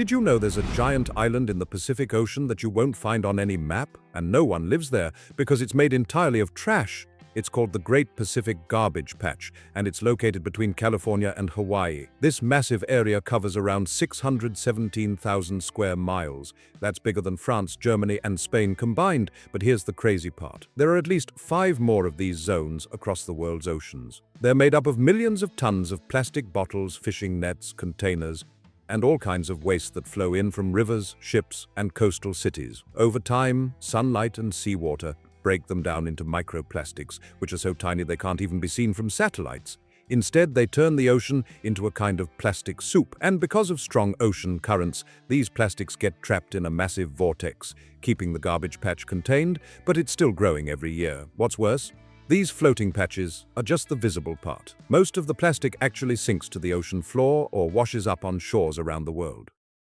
Did you know there's a giant island in the Pacific Ocean that you won't find on any map, and no one lives there because it's made entirely of trash? It's called the Great Pacific Garbage Patch, and it's located between California and Hawaii. This massive area covers around 617,000 square miles. That's bigger than France, Germany, and Spain combined, but here's the crazy part. There are at least 5 more of these zones across the world's oceans. They're made up of millions of tons of plastic bottles, fishing nets, containers, and all kinds of waste that flow in from rivers, ships, and coastal cities. Over time, sunlight and seawater break them down into microplastics, which are so tiny they can't even be seen from satellites. Instead, they turn the ocean into a kind of plastic soup, and because of strong ocean currents, these plastics get trapped in a massive vortex, keeping the garbage patch contained, but it's still growing every year. What's worse? These floating patches are just the visible part. Most of the plastic actually sinks to the ocean floor or washes up on shores around the world.